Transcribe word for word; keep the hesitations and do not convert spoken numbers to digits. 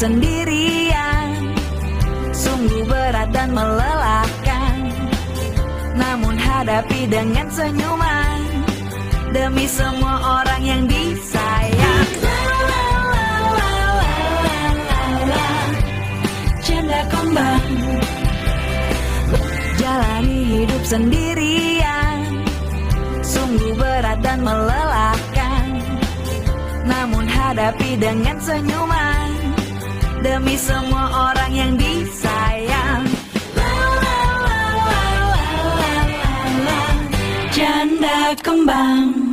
sendirian sungguh berat dan melelahkan, namun hadapi dengan senyuman demi semua orang yang disayang. Janda kembang, jalani hidup sendirian sungguh berat dan melelahkan, namun hadapi dengan senyuman demi semua orang yang disayang. La la la la la la la, janda kembang.